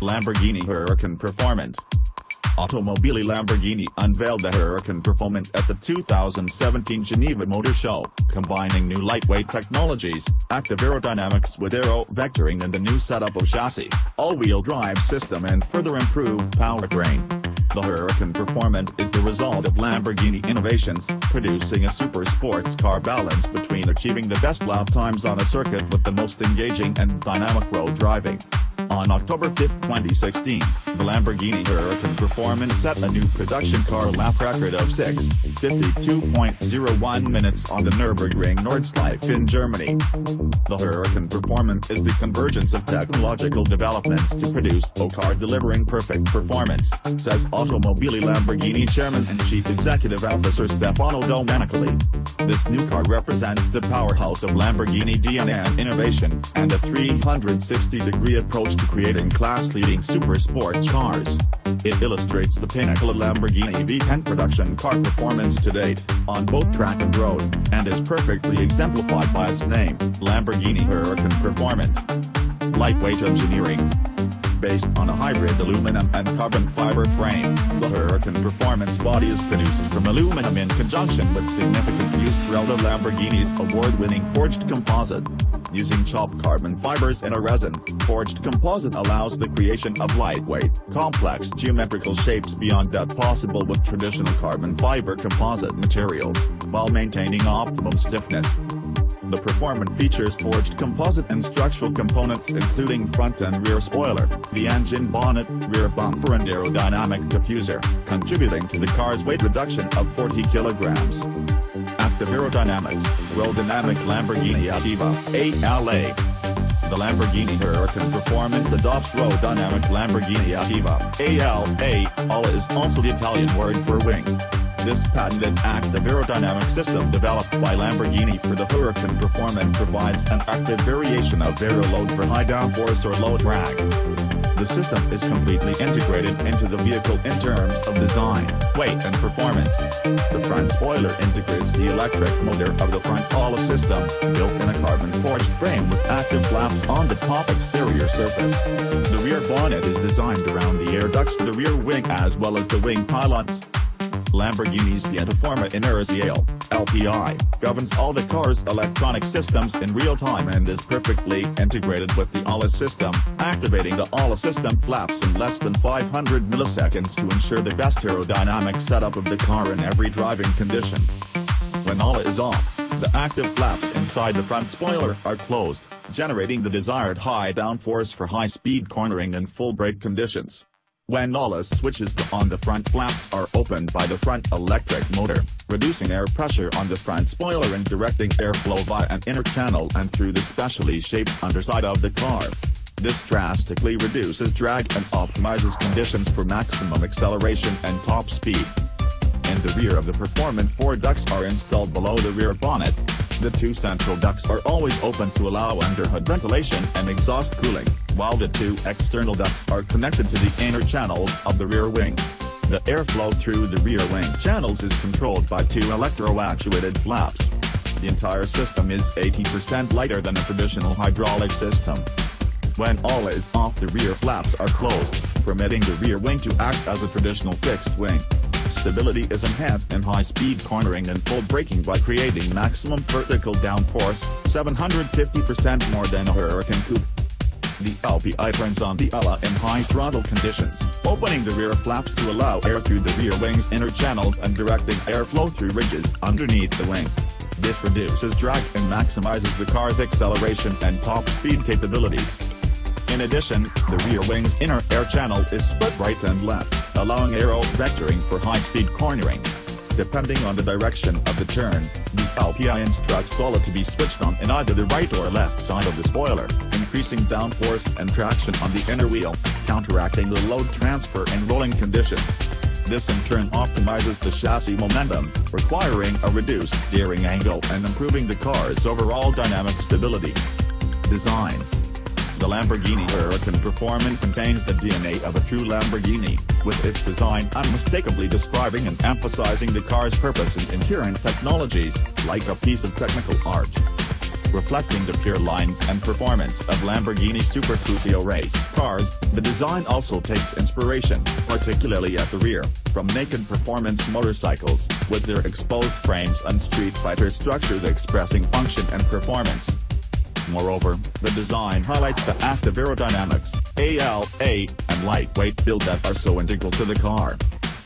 Lamborghini Huracán Performante. Automobili Lamborghini unveiled the Huracán Performante at the 2017 Geneva Motor Show, combining new lightweight technologies, active aerodynamics with aero vectoring and a new setup of chassis, all-wheel drive system and further improved powertrain. The Huracán Performante is the result of Lamborghini innovations, producing a super sports car balance between achieving the best lap times on a circuit with the most engaging and dynamic road driving. On October 5, 2016, the Lamborghini Huracán Performante set a new production car lap record of 6:52.01 minutes on the Nürburgring Nordschleife in Germany. The Huracán Performante is the convergence of technological developments to produce a car delivering perfect performance, says Automobili Lamborghini Chairman and Chief Executive Officer Stefano Domenicali. This new car represents the powerhouse of Lamborghini DNA and innovation, and a 360-degree approach to creating class-leading super sports cars. It illustrates the pinnacle of Lamborghini V10 production car performance to date, on both track and road, and is perfectly exemplified by its name, Lamborghini Huracán Performante. Lightweight engineering. Based on a hybrid aluminum and carbon fiber frame, the Huracán Performante body is produced from aluminum in conjunction with significant use throughout of Lamborghini's award-winning forged composite. Using chopped carbon fibers and a resin, forged composite allows the creation of lightweight, complex geometrical shapes beyond that possible with traditional carbon fiber composite materials, while maintaining optimum stiffness. The Performante features forged composite and structural components including front and rear spoiler, the engine bonnet, rear bumper and aerodynamic diffuser, contributing to the car's weight reduction of 40 kilograms. Active aerodynamics, Aero Dynamic Lamborghini Attiva, ALA. The Lamborghini Huracán Performante adopts Aero Dynamic Lamborghini Attiva, ALA. ALA is also the Italian word for wing. This patented active aerodynamic system developed by Lamborghini for the Huracán Performante provides an active variation of aero load for high downforce or low drag. The system is completely integrated into the vehicle in terms of design, weight and performance. The front spoiler integrates the electric motor of the front ALA system, built in a carbon forged frame with active flaps on the top exterior surface. The rear bonnet is designed around the air ducts for the rear wing as well as the wing pylons. Lamborghini's Piattaforma Inerziale, LPI, governs all the car's electronic systems in real time and is perfectly integrated with the ALA system, activating the ALA system flaps in less than 500 milliseconds to ensure the best aerodynamic setup of the car in every driving condition. When ALA is off, the active flaps inside the front spoiler are closed, generating the desired high downforce for high-speed cornering and full brake conditions. When ALA switches on, the front flaps are opened by the front electric motor, reducing air pressure on the front spoiler and directing airflow via an inner channel and through the specially shaped underside of the car. This drastically reduces drag and optimizes conditions for maximum acceleration and top speed. In the rear of the Performante, 4 ducts are installed below the rear bonnet. The 2 central ducts are always open to allow underhood ventilation and exhaust cooling, while the 2 external ducts are connected to the inner channels of the rear wing. The airflow through the rear wing channels is controlled by 2 electro-actuated flaps. The entire system is 80% lighter than a traditional hydraulic system. When ALA is off, the rear flaps are closed, permitting the rear wing to act as a traditional fixed wing. Stability is enhanced in high-speed cornering and full braking by creating maximum vertical downforce, 750% more than a Huracán Coupe. The LPI turns on the ALA in high throttle conditions, opening the rear flaps to allow air through the rear wing's inner channels and directing airflow through ridges underneath the wing. This reduces drag and maximizes the car's acceleration and top speed capabilities. In addition, the rear wing's inner air channel is split right and left, allowing aero vectoring for high-speed cornering. Depending on the direction of the turn, the LPI instructs ALA to be switched on in either the right or left side of the spoiler, increasing downforce and traction on the inner wheel, counteracting the load transfer in rolling conditions. This in turn optimizes the chassis momentum, requiring a reduced steering angle and improving the car's overall dynamic stability. Design. The Lamborghini Huracán Performante contains the DNA of a true Lamborghini, with its design unmistakably describing and emphasizing the car's purpose and inherent technologies, like a piece of technical art. reflecting the pure lines and performance of Lamborghini Super Cupio race cars. The design also takes inspiration, particularly at the rear, from naked performance motorcycles, with their exposed frames and street fighter structures expressing function and performance. Moreover, the design highlights the active aerodynamics, ALA, and lightweight build that are so integral to the car.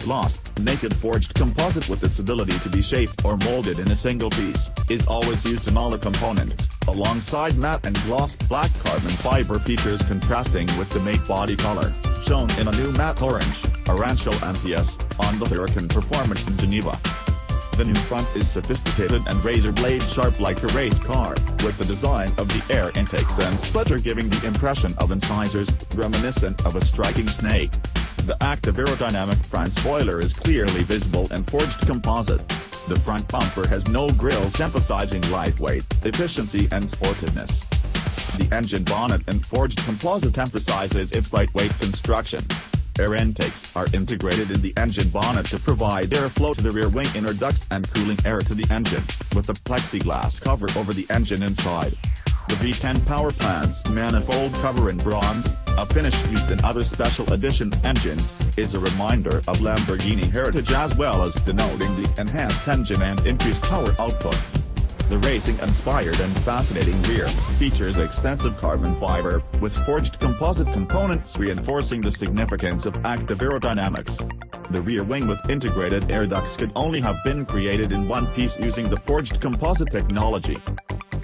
Lost, naked forged composite with its ability to be shaped or molded in a single piece, is always used in all the components, alongside matte and gloss black carbon fiber features contrasting with the matte body color, shown in a new matte orange, Arancio Antilles, on the Huracan Performante in Geneva. The new front is sophisticated and razor blade sharp like a race car, with the design of the air intakes and splitter giving the impression of incisors, reminiscent of a striking snake. The active aerodynamic front spoiler is clearly visible and forged composite. The front bumper has no grills, emphasizing lightweight, efficiency and sportiveness. The engine bonnet and forged composite emphasizes its lightweight construction. Air intakes are integrated in the engine bonnet to provide airflow to the rear wing inner ducts and cooling air to the engine, with a plexiglass cover over the engine inside. The V10 power plant's manifold cover in bronze, a finish used in other special edition engines, is a reminder of Lamborghini heritage as well as denoting the enhanced engine and increased power output. The racing-inspired and fascinating rear features extensive carbon fiber, with forged composite components reinforcing the significance of active aerodynamics. The rear wing with integrated air ducts could only have been created in one piece using the forged composite technology.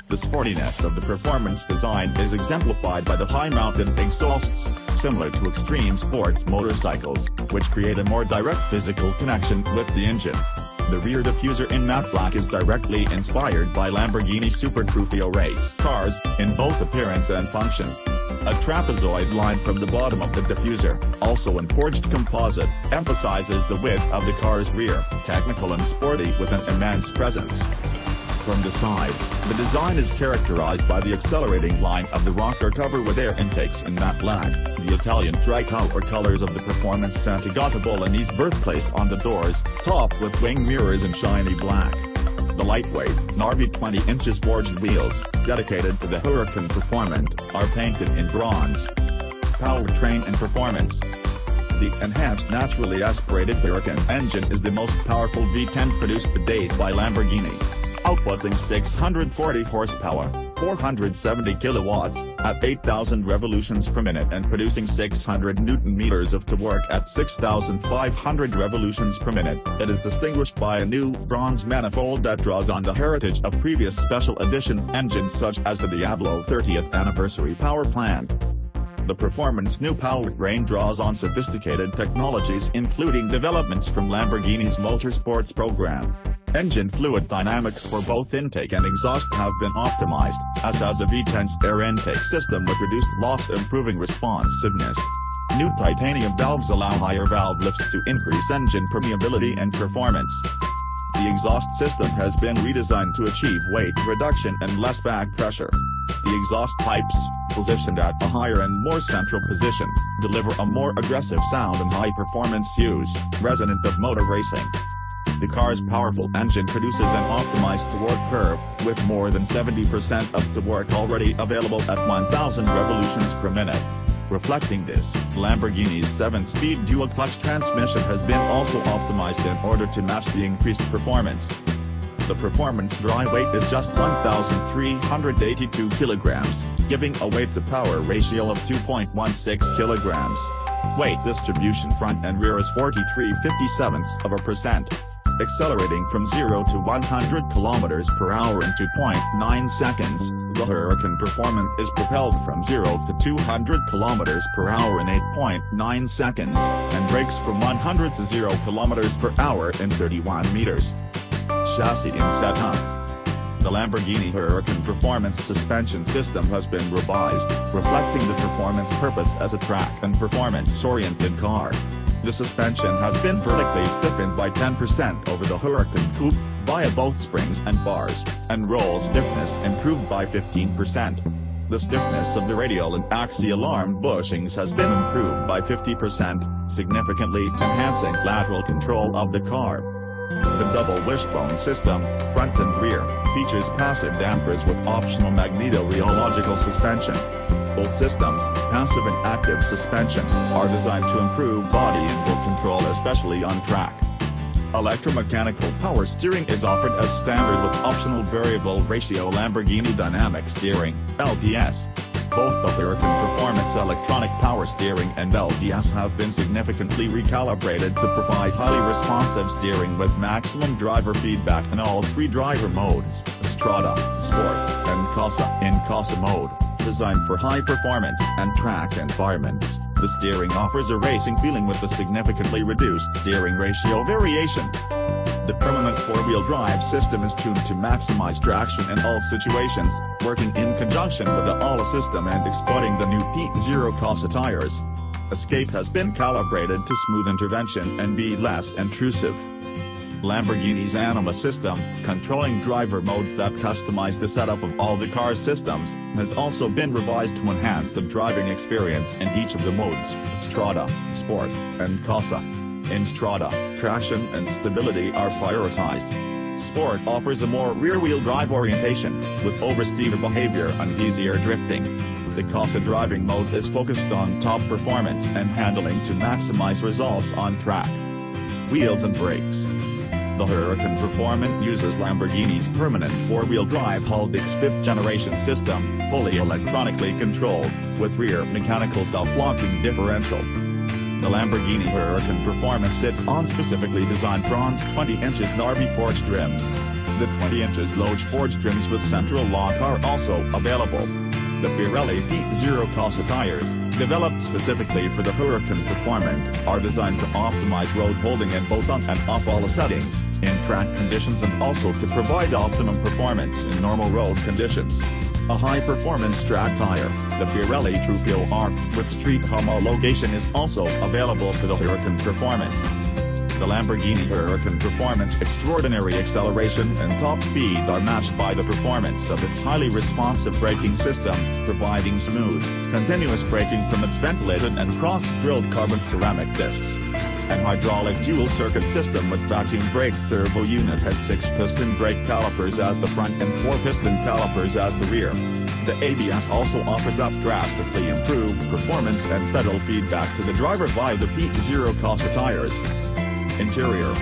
The sportiness of the performance design is exemplified by the high-mounted exhausts, similar to extreme sports motorcycles, which create a more direct physical connection with the engine. The rear diffuser in matte black is directly inspired by Lamborghini Super Trofeo race cars, in both appearance and function. A trapezoid line from the bottom of the diffuser, also in forged composite, emphasizes the width of the car's rear, technical and sporty with an immense presence. From the side, the design is characterized by the accelerating line of the rocker cover with air intakes in matte black, the Italian tricolor colors of the Performance Sant'Agata Bolognese birthplace on the doors, topped with wing mirrors in shiny black. The lightweight, Nardi 20 inches forged wheels, dedicated to the Huracan Performante, are painted in bronze. Powertrain and performance. The enhanced naturally aspirated Huracan engine is the most powerful V10 produced to date by Lamborghini, outputting 640 horsepower, 470 kilowatts, at 8,000 revolutions per minute and producing 600 newton-meters of torque at 6,500 revolutions per minute. It is distinguished by a new bronze manifold that draws on the heritage of previous special edition engines such as the Diablo 30th anniversary power plant. The Performance new powertrain draws on sophisticated technologies including developments from Lamborghini's motorsports program. Engine fluid dynamics for both intake and exhaust have been optimized, as has the V10's air intake system with reduced loss improving responsiveness. New titanium valves allow higher valve lifts to increase engine permeability and performance. The exhaust system has been redesigned to achieve weight reduction and less back pressure. The exhaust pipes, positioned at a higher and more central position, deliver a more aggressive sound and high performance use, resonant of motor racing. The car's powerful engine produces an optimized torque curve, with more than 70% of torque already available at 1,000 revolutions per minute. Reflecting this, Lamborghini's 7-speed dual-clutch transmission has been also optimized in order to match the increased performance. The Performance dry weight is just 1,382 kilograms, giving a weight-to-power ratio of 2.16 kilograms. Weight distribution front and rear is 43.57%. Accelerating from 0 to 100 km per hour in 2.9 seconds, the Huracan Performante is propelled from 0 to 200 km per hour in 8.9 seconds, and brakes from 100 to 0 km per hour in 31 meters. Chassis and setup. The Lamborghini Huracan Performante suspension system has been revised, reflecting the performance purpose as a track and performance-oriented car. The suspension has been vertically stiffened by 10% over the Huracan Coupe, via both springs and bars, and roll stiffness improved by 15%. The stiffness of the radial and axial arm bushings has been improved by 50%, significantly enhancing lateral control of the car. The double wishbone system, front and rear, features passive dampers with optional magneto-rheological suspension. Both systems, passive and active suspension, are designed to improve body input control, especially on track. Electromechanical power steering is offered as standard with optional variable ratio Lamborghini Dynamic Steering, LPS. Both the Huracan Performance electronic power steering and LDS have been significantly recalibrated to provide highly responsive steering with maximum driver feedback in all three driver modes, Strada, Sport, and Corsa. In Corsa mode, designed for high performance and track environments, the steering offers a racing feeling with a significantly reduced steering ratio variation. The permanent four-wheel drive system is tuned to maximize traction in all situations, working in conjunction with the ALA system and exploiting the new P Zero Corsa tires. Escape has been calibrated to smooth intervention and be less intrusive. Lamborghini's Anima system, controlling driver modes that customize the setup of all the car's systems, has also been revised to enhance the driving experience in each of the modes, Strada, Sport, and Corsa. In Strada, traction and stability are prioritized. Sport offers a more rear-wheel drive orientation, with oversteer behavior and easier drifting. The Corsa driving mode is focused on top performance and handling to maximize results on track. Wheels and brakes. The Huracan Performante uses Lamborghini's permanent four-wheel drive Haldex 5th generation system, fully electronically controlled, with rear mechanical self-locking differential. The Lamborghini Huracan Performante sits on specifically designed bronze 20 inches Nardi forged rims. The 20 inches Loge forged rims with central lock are also available. The Pirelli P Zero Corsa tires, developed specifically for the Huracan Performante, are designed to optimize road holding in both on and off all settings, in track conditions and also to provide optimum performance in normal road conditions. A high-performance track tire, the Pirelli Trofeo R, with street homologation is also available for the Huracan Performante. The Lamborghini Huracan Performante's extraordinary acceleration and top speed are matched by the performance of its highly responsive braking system, providing smooth, continuous braking from its ventilated and cross-drilled carbon ceramic discs. An hydraulic dual-circuit system with vacuum brake servo unit has 6-piston brake calipers at the front and 4-piston calipers at the rear. The ABS also offers up drastically improved performance and pedal feedback to the driver via the P Zero Corsa tires. Interior.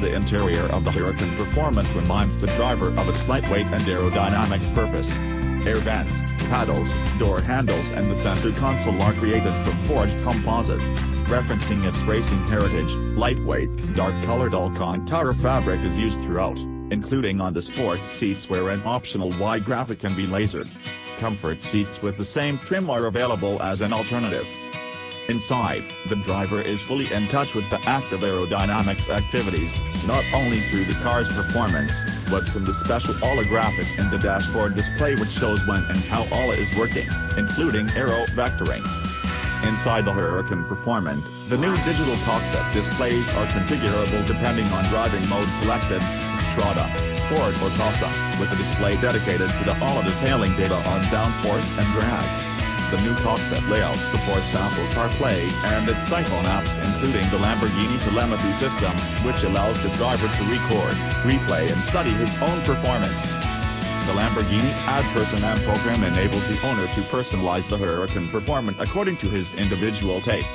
The interior of the Huracan Performante reminds the driver of its lightweight and aerodynamic purpose. Air vents, paddles, door handles and the center console are created from forged composite. Referencing its racing heritage, lightweight, dark-colored Alcantara fabric is used throughout, including on the sports seats where an optional Y graphic can be lasered. Comfort seats with the same trim are available as an alternative. Inside, the driver is fully in touch with the active aerodynamics activities, not only through the car's performance, but from the special ALA graphic in the dashboard display which shows when and how ALA is working, including aero vectoring. Inside the Huracan Performante, the new digital cockpit displays are configurable depending on driving mode selected, Strada, Sport or Corsa, with a display dedicated to the ALA detailing data on downforce and drag. The new cockpit layout supports Apple CarPlay and its iPhone apps including the Lamborghini telemetry system, which allows the driver to record, replay and study his own performance. The Lamborghini Ad Personam program enables the owner to personalize the Huracan Performante according to his individual taste.